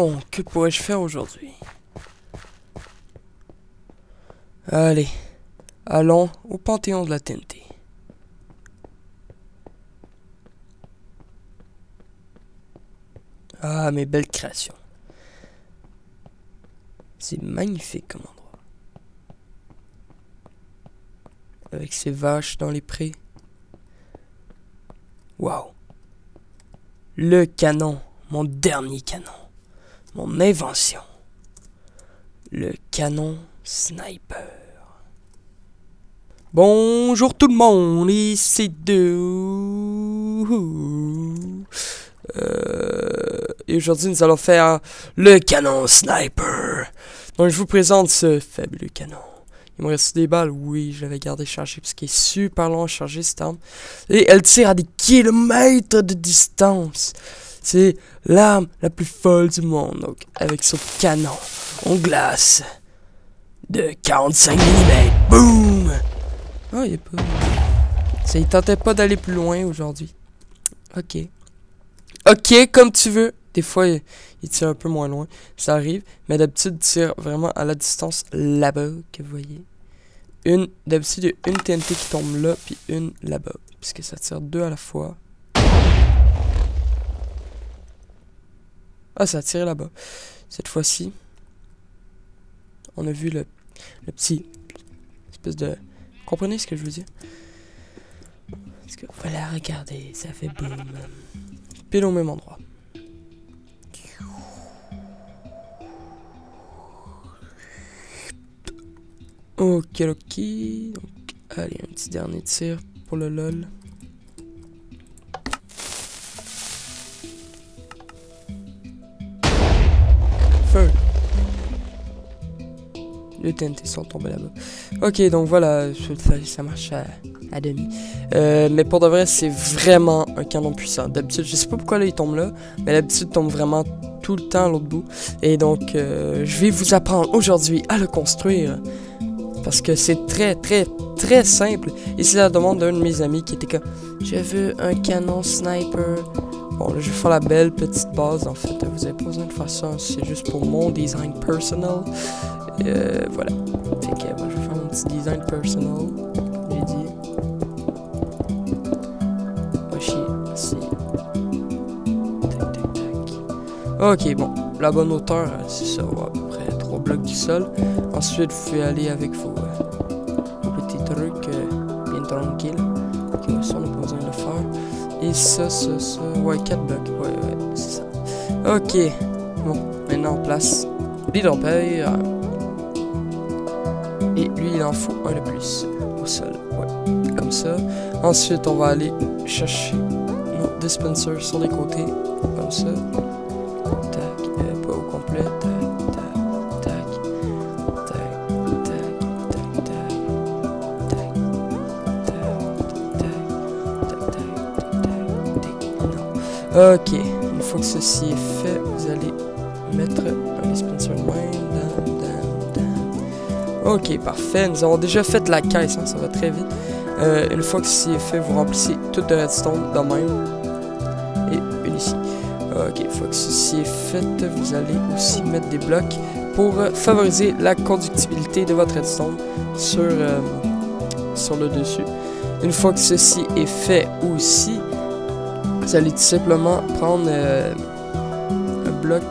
Bon, que pourrais-je faire aujourd'hui? Allez, allons au Panthéon de la TNT. Ah, mes belles créations. C'est magnifique comme endroit. Avec ses vaches dans les prés. Waouh. Le canon, mon dernier canon. Mon invention. Le canon sniper. Bonjour tout le monde, ici et aujourd'hui nous allons faire le canon sniper. Donc je vous présente ce fabuleux canon. Il me reste des balles, oui, je l'avais gardé chargé parce qu'il est super long à charger cette arme. Et elle tire à des kilomètres de distance. C'est l'arme la plus folle du monde. Donc avec son canon, on glace de 45 mm. Boum! Oh, il est pas... Ça, il tentait pas d'aller plus loin aujourd'hui. Ok. Ok, comme tu veux. Des fois, il tire un peu moins loin. Ça arrive. Mais d'habitude, il tire vraiment à la distance là-bas, que vous voyez. D'habitude, il y a une TNT qui tombe là, puis une là-bas. Puisque ça tire deux à la fois. Ah, ça a tiré là-bas. Cette fois-ci, on a vu le petit... espèce de... Vous comprenez ce que je veux dire? Parce que voilà, regardez, ça fait boum. Pile au même endroit. Ok, ok. Donc, allez, un petit dernier tir pour le lol. Feu! Les TNT sont tombés là-bas. Ok, donc voilà, ça marche à demi. Mais pour de vrai, c'est vraiment un canon puissant. D'habitude, je sais pas pourquoi là, il tombe là, mais d'habitude, il tombe vraiment tout le temps à l'autre bout. Et donc, je vais vous apprendre aujourd'hui à le construire. Parce que c'est très, très, très simple. Et c'est la demande d'un de mes amis qui était comme « Je veux un canon sniper ». Bon, là, je vais faire la belle petite base, en fait. Vous n'avez pas besoin de faire ça, c'est juste pour mon design personnel. Voilà. Fait que moi, je vais faire mon petit design personnel. J'ai dit. Moi, chier. Ici. Tac, tac, tac. Ok, bon. La bonne hauteur, c'est ça, à peu près 3 blocs du sol. Ensuite, vous pouvez aller avec vos petits trucs bien tranquilles. Ok, ça, on n'a pas besoin de le faire. Et ça, ouais, 4 blocs, ouais, c'est ça. Ok, bon, maintenant on place l'hydropère. Et lui, il en faut un de plus au sol, ouais, comme ça. Ensuite, on va aller chercher nos dispensers sur les côtés, comme ça. Tac, pas au complet, tac, tac, tac, tac, tac, tac, tac, tac, tac, tac, tac. Ok, une fois que ceci est fait, vous allez mettre un dispenser loin. Ok, parfait, nous avons déjà fait la caisse, hein, ça va très vite. Une fois que ceci est fait, vous remplissez toute de redstone dans même. Et une ici. Ok, une fois que ceci est fait, vous allez aussi mettre des blocs pour favoriser la conductibilité de votre redstone sur le dessus. Une fois que ceci est fait aussi, vous allez tout simplement prendre un bloc,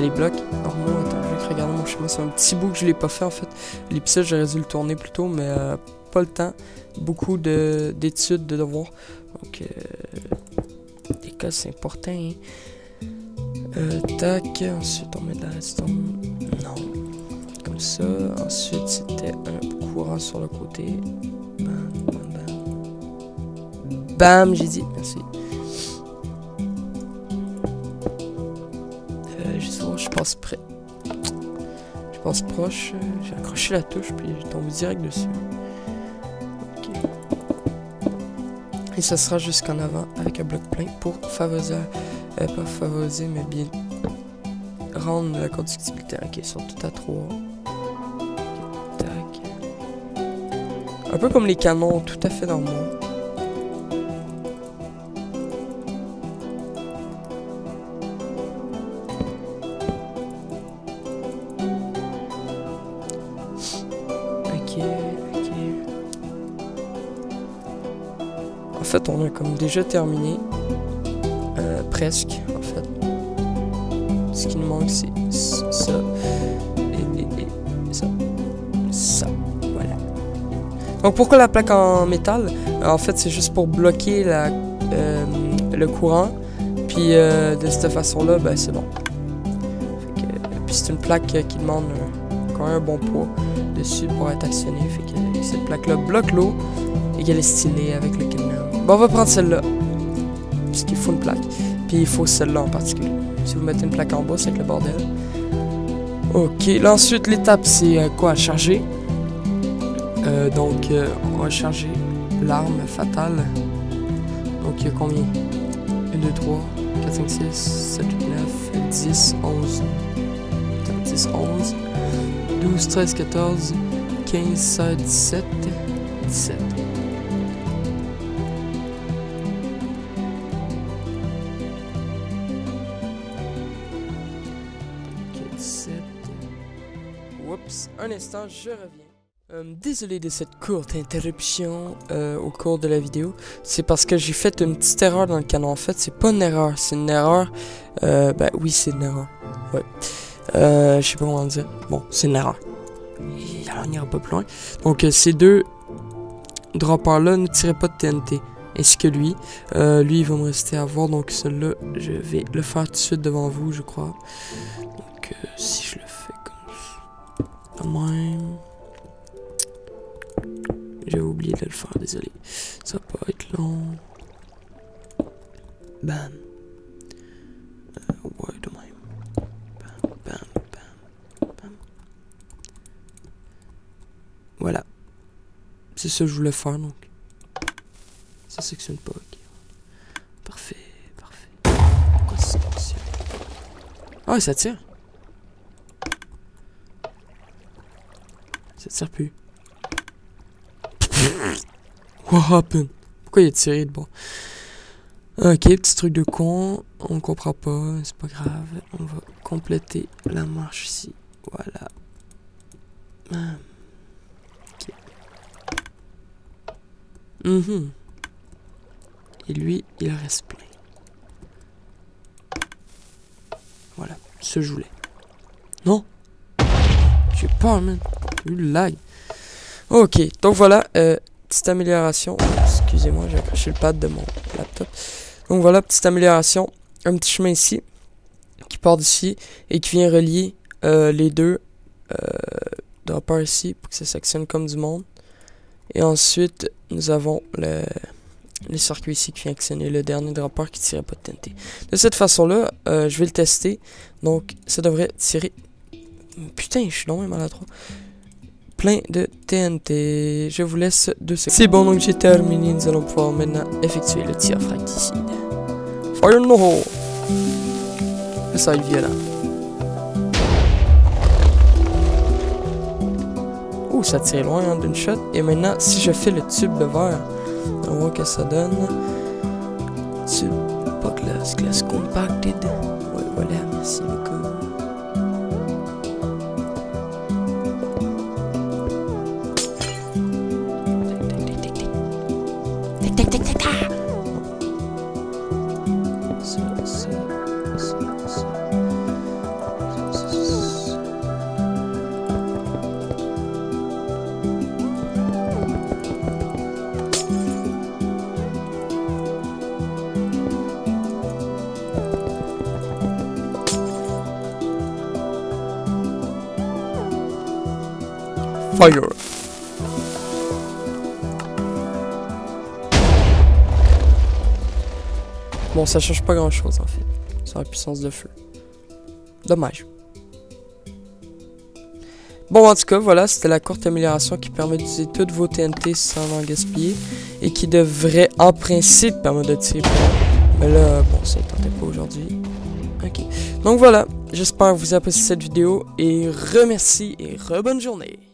les blocs normaux. Attends, je vais regarder mon chemin, c'est un petit bout que je l'ai pas fait en fait. L'épicelle, j'aurais dû le tourner plus tôt, mais pas le temps. Beaucoup d'études, de devoirs. Donc, des cas, c'est important. Hein. Tac, ensuite on met de la redstone. Non, comme ça. Ensuite, c'était un courant sur le côté. Bam, j'ai dit, merci. Je passe près. Je passe proche. J'ai accroché la touche, puis je tombe direct dessus. Ok. Et ça sera jusqu'en avant avec un bloc plein pour favoriser, pas favoriser, mais bien rendre la conductibilité. Ok, ils sont tout à 3. Tac. Un peu comme les canons, tout à fait normaux. fait, on a comme déjà terminé. Presque, en fait. Ce qui nous manque, c'est ça. Et ça. Ça. Voilà. Donc, pourquoi la plaque en métal? En fait, c'est juste pour bloquer la, le courant. Puis, de cette façon-là, ben, c'est bon. Fait que, puis, c'est une plaque qui demande quand même un bon poids dessus pour être actionnée. Fait que cette plaque-là bloque l'eau et qu'elle est stylée avec le Canon. Bon, on va prendre celle-là. Parce qu'il faut une plaque. Puis il faut celle-là en particulier. Si vous mettez une plaque en bas, c'est le bordel. Ok, là ensuite l'étape c'est quoi, charger. Donc on va charger l'arme fatale. Donc il y a combien? 1, 2, 3, 4, 5, 6, 7, 8, 9, 10, 11. 10, 11. 12, 13, 14, 15, 16, 17. 17. Oups, un instant, je reviens. Désolé de cette courte interruption au cours de la vidéo. C'est parce que j'ai fait une petite erreur dans le Canon. En fait, c'est pas une erreur, c'est une erreur. Ben oui, c'est une erreur. Ouais. Je sais pas comment dire. Bon, c'est une erreur. Et on n'ira pas plus loin. Donc, ces deux droppers-là ne tiraient pas de TNT. Ainsi que lui. Lui, il va me rester à voir. Donc, celui-là, je vais le faire tout de suite devant vous, je crois. Donc, si je le fais comme j'ai oublié de le faire, désolé. Ça va pas être long. Bam. Ouais, de même. Bam, bam, bam, bam. Voilà. C'est ça que je voulais faire, donc. Ça sectionne pas, ok. Parfait, parfait. Pourquoi ça sectionne? Ah, ça tire. Ça tire plus. What happened? Pourquoi il a tiré de bon? Ok, petit truc de con. On comprend pas, c'est pas grave. On va compléter la marche ici. Voilà. Ok. Et lui, il reste plein. Voilà, ce joulet. Non! J'ai peur, man. Lag. Ok, donc voilà, petite amélioration. Excusez-moi, j'ai accroché le pad de mon laptop. Donc voilà, petite amélioration. Un petit chemin ici, qui part d'ici, et qui vient relier les deux droppers ici, pour que ça s'actionne comme du monde. Et ensuite, nous avons le circuit ici qui vient actionner le dernier dropper qui ne tirait pas de TNT. De cette façon-là, je vais le tester. Donc, ça devrait tirer... Putain, je suis long et maladroit. Plein de TNT. Je vous laisse 2 secondes. C'est bon, donc j'ai terminé. Nous allons pouvoir maintenant effectuer le tir fracticide. Fire in the hole. Ça va être violent. Ouh, ça tire loin hein, d'une shot. Et maintenant, si je fais le tube de verre, on va voir que ça donne. Tube, pas classe, classe compacted. Ouais, voilà, merci beaucoup. Fire. Bon, ça change pas grand chose en fait sur la puissance de feu. Dommage. Bon, en tout cas, voilà, c'était la courte amélioration qui permet d'utiliser toutes vos TNT sans en gaspiller et qui devrait en principe permettre de tirer. Mais là, bon, ça tentait pas aujourd'hui. Ok. Donc voilà, j'espère que vous appréciez cette vidéo et remercie et re-bonne journée.